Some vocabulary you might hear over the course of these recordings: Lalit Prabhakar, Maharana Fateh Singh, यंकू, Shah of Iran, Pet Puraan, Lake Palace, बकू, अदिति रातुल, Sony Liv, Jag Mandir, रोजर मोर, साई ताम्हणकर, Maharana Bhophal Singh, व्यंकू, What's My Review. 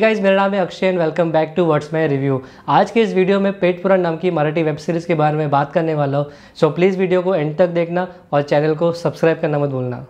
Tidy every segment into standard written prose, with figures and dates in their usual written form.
Hey guys, मेरा नाम है Akshay and welcome back to what's my review. आज के इस वीडियो में पेट पुराण नाम की मराठी वेब सीरीज़ के बारे में बात करने वाला हूँ। सो प्लीज़ वीडियो को एंड तक देखना और चैनल को सब्सक्राइब करना मत भूलना।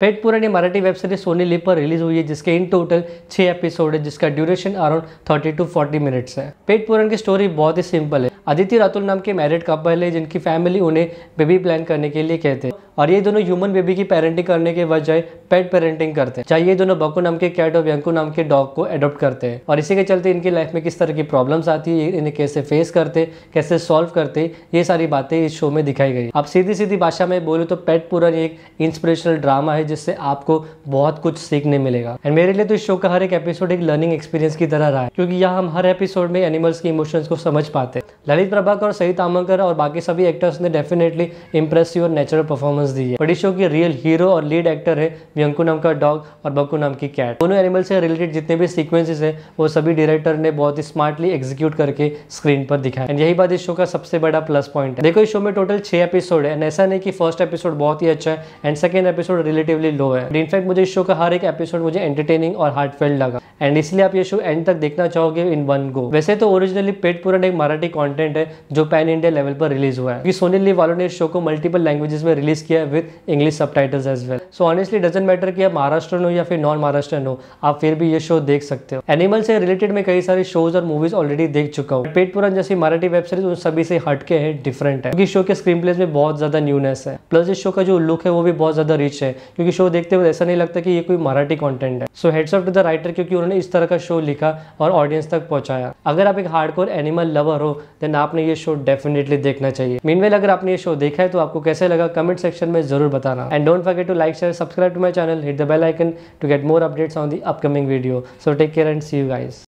पेट पुराण ये Marathi web series Sony live पर रिलीज हुई है, जिसके इन टोटल 6 एपिसोड है, जिसका ड्यूरेशन अराउंड 30 टू 40 मिनट्स है। पेट पुराण की स्टोरी बहुत ही सिंपल है। अदिति रातुल नाम के मैरिड कपल है, जिनकी फैमिली उन्हें बेबी प्लान करने के लिए कहते हैं और ये दोनों ह्यूमन बेबी की पेरेंटिंग करने के बजाय पेट पेरेंटिंग करते हैं। चाहे ये दोनों बकू नाम के कैट और यंकू नाम के डॉग को अडॉप्ट करते हैं और इसी के चलते इनकी लाइफ में किस तरह की प्रॉब्लम्स आती है, इन्हें कैसे फेस करते, कैसे सॉल्व करते, ये सारी बातें इस शो में दिखाई गई। आप सीधी सीधी भाषा में बोले तो पेट पुराण एक इंस्पिरेशनल ड्रामा है, जिससे आपको बहुत कुछ सीखने मिलेगा। एंड मेरे लिए तो इस शो का हर एक एपिसोड एक लर्निंग एक्सपीरियंस की तरह रहा है, क्योंकि यहाँ हम हर एपिसोड में एनिमल्स की इमोशंस को समझ पाते हैं। ललित प्रभाकर, साई ताम्हणकर और बाकी सभी एक्टर्स ने डेफिनेटली इंप्रेसिव और नेचुरल परफॉर्मेंस दी है। बड़ी शो की रियल हीरो और लीड एक्टर है व्यंकू नाम का डॉग और बकू नाम की कैट। दोनों एनिमल से रिलेटेड जितने भी सीक्वेंसेस हैं वो सभी डायरेक्टर ने बहुत ही स्मार्टली एग्जीक्यूट करके स्क्रीन पर दिखाया। एंड यही बात इस शो का सबसे बड़ा प्लस पॉइंट है। देखो, इस शो में टोटल 6 एपिसोड है एंड ऐसा नहीं कि फर्स्ट एपिसोड बहुत ही अच्छा है and second episode relatively low है। इनफैक्ट मुझे इस शो का हर एक एपिसोड मुझे एंटरटेनिंग और हार्टफेल्ट लगा एंड इसलिए आप ये शो एंड तक देखना चाहोगे इन वन गो। वैसे तो ओरिजिनली पेट पुराण एक मराठी कंटेंट है जो पैन इंडिया लेवल पर रिलीज हुआ है, क्योंकि सोनी लिव वालों ने इस शो को मल्टीपल लैंग्वेजेस में रिलीज किया है with English subtitles as well. So honestly doesn't matter कि आप महाराष्ट्रन हो या फिर नॉन महाराष्ट्रन हो, आप फिर भी ये शो देख सकते हो। एनिमल से रिलेटेड मैं कई सारे शोज और मूवीज ऑलरेडी देख चुका हूँ। पेट पुराण जैसी मराठी वेब सीरीज उन सभी से हटके है, डिफरेंट है, क्योंकि शो के स्क्रीन प्लेस में बहुत ज्यादा न्यूनेस है। प्लस इस शो का जो लुक है वो भी बहुत ज्यादा रिच है, क्योंकि शो देखते हुए ऐसा नहीं लगता कि ये कोई मराठी कंटेंट है। So heads off to the writer, क्योंकि उन्होंने इस तरह का शो लिखा और ऑडियंस तक पहुंचाया। अगर आप एक हार्डकोर एनिमल लवर हो देन आपने ये शो डेफिनेटली देखना चाहिए। मीनवेल अगर आपने ये शो देखा है तो आपको कैसे लगा कमेंट सेक्शन में जरूर बताना। And don't forget to like share subscribe to my channel, hit the bell icon to get more updates on the upcoming video. So take care and see you guys.